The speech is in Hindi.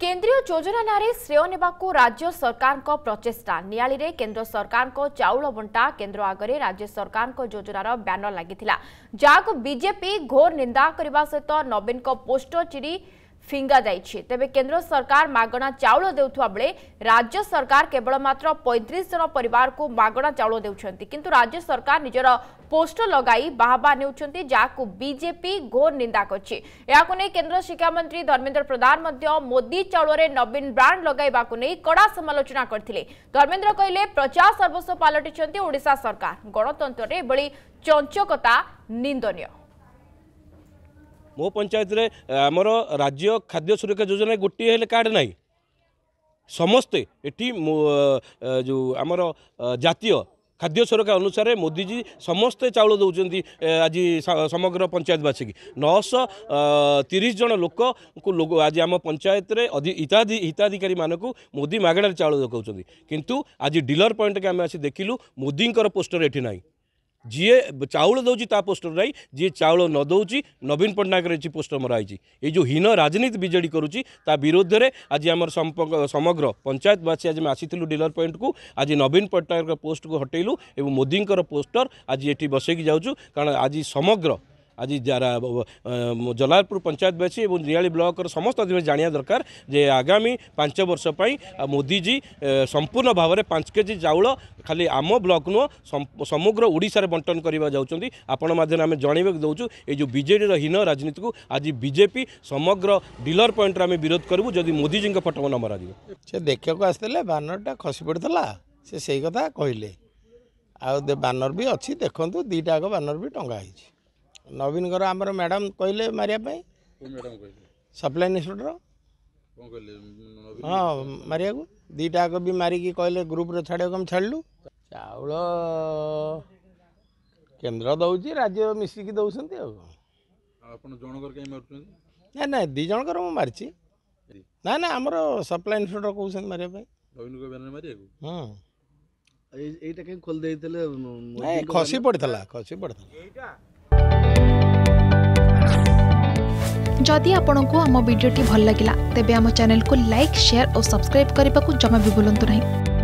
केंद्रीय योजना नारे श्रेय नेबाकू राज्य सरकार को प्रचेष्टा नियाली रे केंद्र सरकार को चाउल बंटा केंद्र आगे राज्य सरकार को योजनार बैनर लागिथिला जाकू बीजेपी घोर निंदा करबा सहित नवीन को पोस्टर चिड़ी फिंगा जाइछि। तेबे केंद्र सरकार मागणा चाउल देउथुवा बेले राज्य सरकार केवल मात्र 35 जन परिवार को मागणा चाउल देउछंती, किंतु राज्य सरकार निजर पोस्टर लगाई बाहबा नेउछंती जाकू बीजेपी घोर निंदा करछि। याकू नै केंद्र शिक्षा मंत्री धर्मेंद्र प्रधान मध्य मोदी चाउल रे नवीन ब्रांड लगाइबाकू नै कड़ा समालोचना करथिले। धर्मेंद्र कहिले प्रचार सर्वस्व पालटिछंती ओडिशा सरकार, गणतंत्र रे बळी चंचकता निंदनीय। मो पंचायत रे आमर राज्य खाद्य सुरक्षा योजना गोटे कार्ड ना समस्ते एटी जो आमर जातीय खाद्य सुरक्षा अनुसार मोदीजी समस्ते चाउल दौरान आज समग्र पंचायतवासी की 930 जन लोक को आज आम पंचायत रे हिताधिकारी मानक मोदी मागणार चाउल दौरान, किंतु आज डीलर पॉइंट के आम आसी देखिलु मोदी पोस्टर एटी ना, जी चाउल दौर ता पोस्टर ना, जी चाउल न दौर नवीन पट्टनायक पोस्टर मराई। ये जो हीन राजनीति बीजेडी करुच्ची ता विरोध रे आज आम समग्र पंचायतवासी आज आसी डीलर पॉइंट को आज नवीन पट्टनायक पोस्ट को हटेलु और मोदी पोस्टर आज ये बसईकि जाऊँ, कारण आज समग्र आज जलालपुर पंचायतवासी और नियाली ब्लॉक समस्त अधिवासी जाना दरकार जे आगामी 5 वर्ष पई मोदीजी संपूर्ण भाव में 5 केजी चाउल खाली आम ब्लॉक नुह समग्र ओडिशा रे बंटन करवा जाउछंती। आपण माध्यम आम जणैबे दौचु ये जो बीजेडी रो हीन राजनीति को आज बीजेपी समग्र डीलर पॉइंट आम विरोध करूँ जदि मोदीजी फटो न मराज से देखा आसते बानरटा खसी पड़ता से कथा कहले आ बानर भी अच्छी देखु दीटाक बानर भी टंगाई नवीन घर आम मैडम कहले मारे सप्लाई इंस्पेक्टर हाँ मारे दीटाक भी मारिकी कहले ग्रुप रे छाड़े कम छाड़लु चाउल केन्द्र दौर राज्य मिसिकी दौरान ना ना दिज मु मारी ना ना आम सप्लाई इंस्पेक्टर कहते मारे हाँ खोल खसी पड़ता खसी पड़ता। जदि आपंको आम भिड्टे भल लगा तेब आम चैनल को लाइक, शेयर और सब्सक्राइब करने को जमा भी भूलु नहीं।